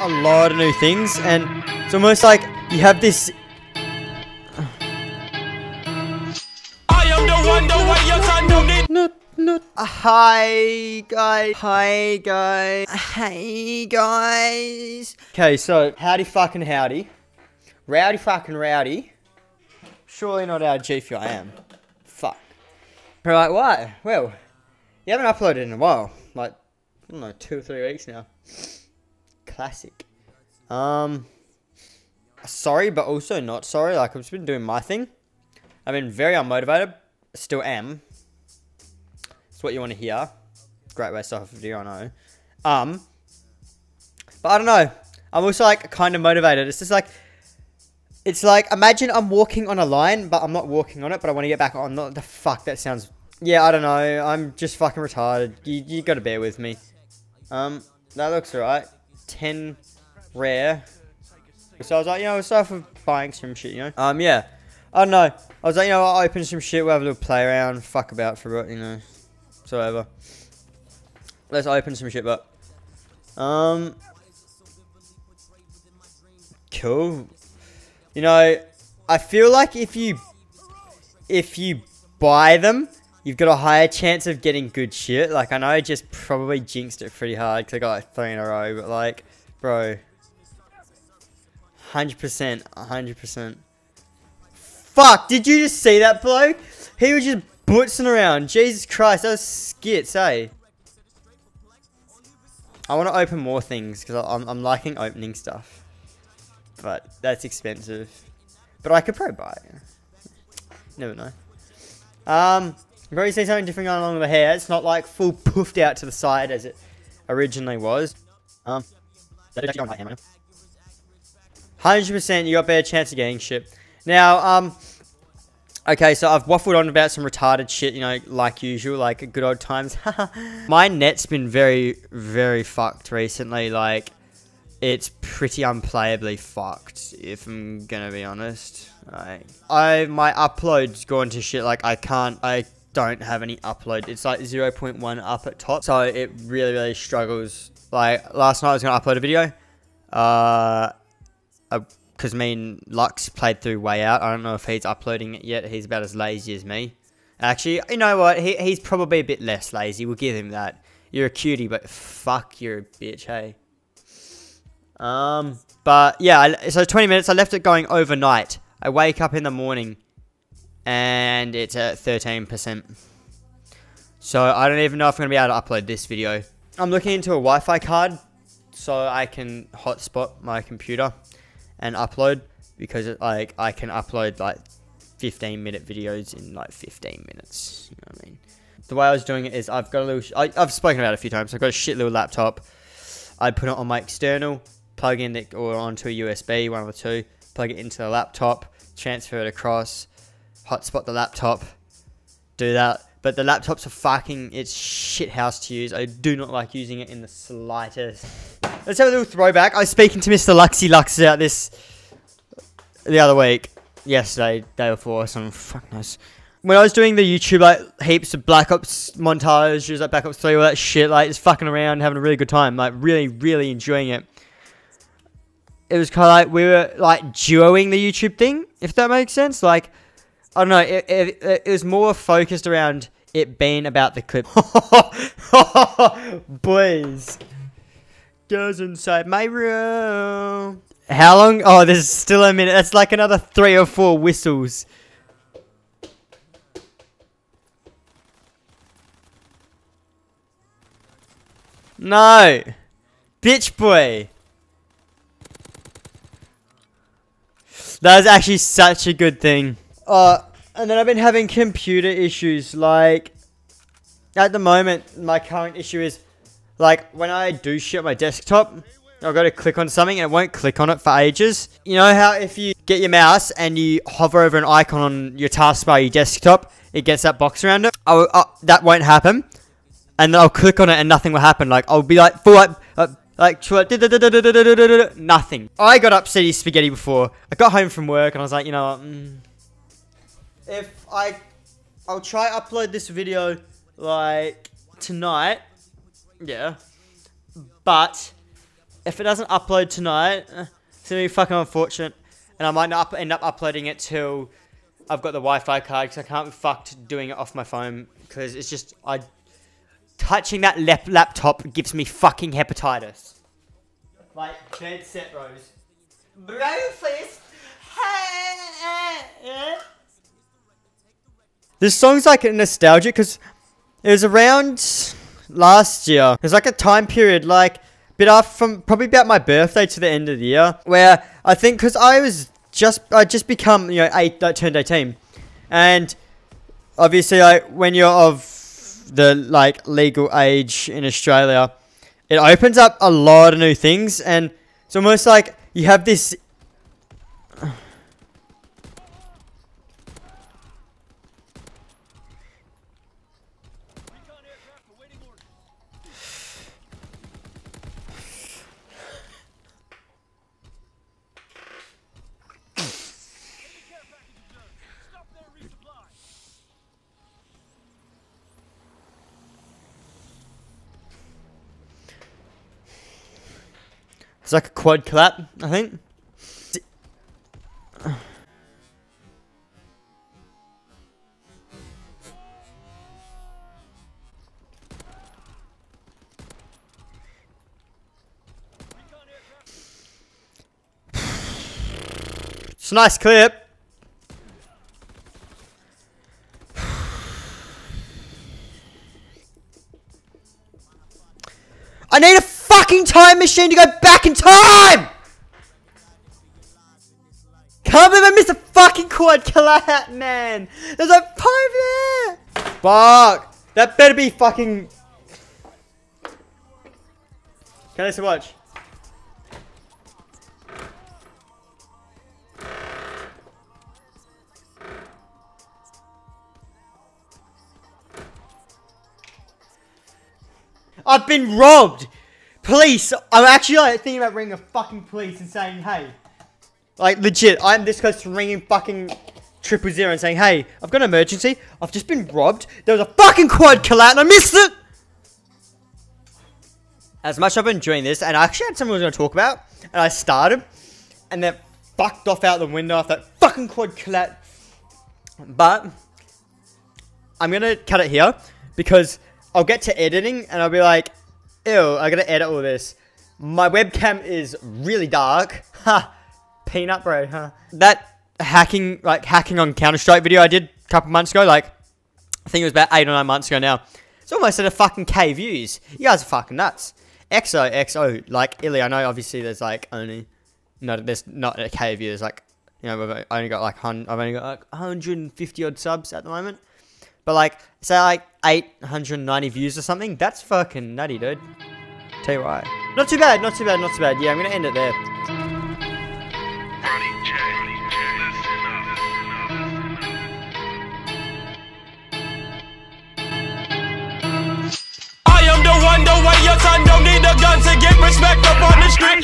a lot of new things, and it's almost like you have this. Hi guys. Okay, so howdy fucking howdy, rowdy fucking rowdy. Surely not out of G4. I am. Fuck. All right, why? Well, you haven't uploaded in a while. Like, I don't know, 2 or 3 weeks now. Classic. Sorry, but also not sorry. Like, I've just been doing my thing. I've been very unmotivated. Still am. It's what you want to hear. Great waste of video, I know. But I don't know. I'm also, like, kind of motivated. It's just like, imagine I'm walking on a line, but I'm not walking on it, but I want to get back on. Not the fuck, that sounds... Yeah, I don't know. I'm just fucking retarded. You gotta bear with me. That looks alright. 10 rare. So I was like, you know, we'll start off with buying some shit, you know? Yeah. I don't know. I was like, you know, I'll open some shit, we'll have a little play around, fuck about for it, you know. So whatever. Let's open some shit up. Cool. You know, I feel like if you buy them, you've got a higher chance of getting good shit. Like, I know I just probably jinxed it pretty hard because I got like 3 in a row, but like, bro, 100%. Fuck, did you just see that bloke? He was just bootsing around. Jesus Christ, that was skits, eh? I want to open more things because I'm liking opening stuff. But that's expensive. But I could probably buy it. Never know. You probably see something different going along with the hair. It's not like full poofed out to the side as it originally was. 100% you got a better chance of getting shit. Now, okay, so I've waffled on about some retarded shit, you know, like usual, like good old times. My net's been very, very fucked recently. Like, it's pretty unplayably fucked, if I'm gonna be honest. Like, my upload's gone to shit. Like, I don't have any upload. It's like 0.1 up at top, so it really, really struggles. Like, last night I was gonna upload a video, because me and Lux played through Way Out. I don't know if he's uploading it yet. He's about as lazy as me. Actually, you know what? He's probably a bit less lazy. We'll give him that. You're a cutie, but fuck, you're a bitch, hey? But yeah, so 20 minutes. I left it going overnight. I wake up in the morning and it's at 13%. So I don't even know if I'm going to be able to upload this video. I'm looking into a Wi-Fi card so I can hotspot my computer and upload, because like I can upload like 15-minute videos in like 15 minutes. You know what I mean? The way I was doing it is I've got a little, I've spoken about it a few times. I've got a shit little laptop. I put it on my external, plug in it or onto a USB, one or two, plug it into the laptop, transfer it across, hotspot the laptop, do that. But the laptop's a fucking, it's shit house to use. I do not like using it in the slightest. Let's have a little throwback. I was speaking to Mr. Luxy Lux about this the other week. Yesterday, day before, some fucking nice. When I was doing the YouTube, like, heaps of Black Ops montages, like Black Ops 3, all that shit, like, just fucking around, having a really good time, like, really, really enjoying it. It was kind of like, we were, like, duoing the YouTube thing, if that makes sense. Like, I don't know, it was more focused around it being about the clip. Boys. Goes inside my room. How long? Oh, there's still a minute. That's like another 3 or 4 whistles. No. Bitch boy. That was actually such a good thing. And then I've been having computer issues. Like, at the moment, my current issue is, like, when I do shit on my desktop, I've got to click on something and it won't click on it for ages. You know how if you get your mouse and you hover over an icon on your taskbar, your desktop, it gets that box around it? That won't happen. And then I'll click on it and nothing will happen. Like, I'll be like, full up, nothing. I got upset spaghetti before. I got home from work and I was like, you know what? If I'll try upload this video, like, tonight. Yeah, but If it doesn't upload tonight, it's going to be fucking unfortunate. And I might not end up uploading it till I've got the Wi-Fi card, because I can't be fucked doing it off my phone. Because it's just, touching that laptop gives me fucking hepatitis. Like, dead set, Rose. Brofist! This song's like nostalgic, because it was around last year. It was like a time period, like, bit after, from probably about my birthday to the end of the year, where I think, because I'd just become, you know, turned 18, and obviously, like, when you're of the, like, legal age in Australia, it opens up a lot of new things, and it's almost like you have this... It's like a quad collat, I think. It's a nice clip. I need a fucking time machine to go back in time! Can't believe I missed a fucking quad collat, man! There's a pipe there! Fuck! That better be fucking... Can I just watch? I've been robbed! Police! I'm actually, like, thinking about ringing the fucking police and saying, hey. Like, legit, I'm this close to ringing fucking 000 and saying, hey, I've got an emergency. I've just been robbed. There was a fucking quad collat and I missed it! As much as I've been doing this, and I actually had something I was going to talk about, and I started, and then fucked off out the window after that fucking quad collat. But I'm going to cut it here, because I'll get to editing, and I'll be like, ew, I gotta edit all this. My webcam is really dark. Ha! Peanut bro, huh? That hacking, like, hacking on Counter-Strike video I did a couple months ago, like, I think it was about 8 or 9 months ago now. It's almost at a fucking K views. You guys are fucking nuts. XOXO, like, Illy, I know obviously there's, like, only... No, there's not a K views, like, you know, I've only got, like, I've only got, like, 150-odd subs at the moment. But, like, say, like, 890 views or something, that's fucking nutty, dude. Tell you why. Not too bad, not too bad, not too bad. Yeah, I'm gonna end it there. I am the one, the way your son don't need a gun to get respect up on the street.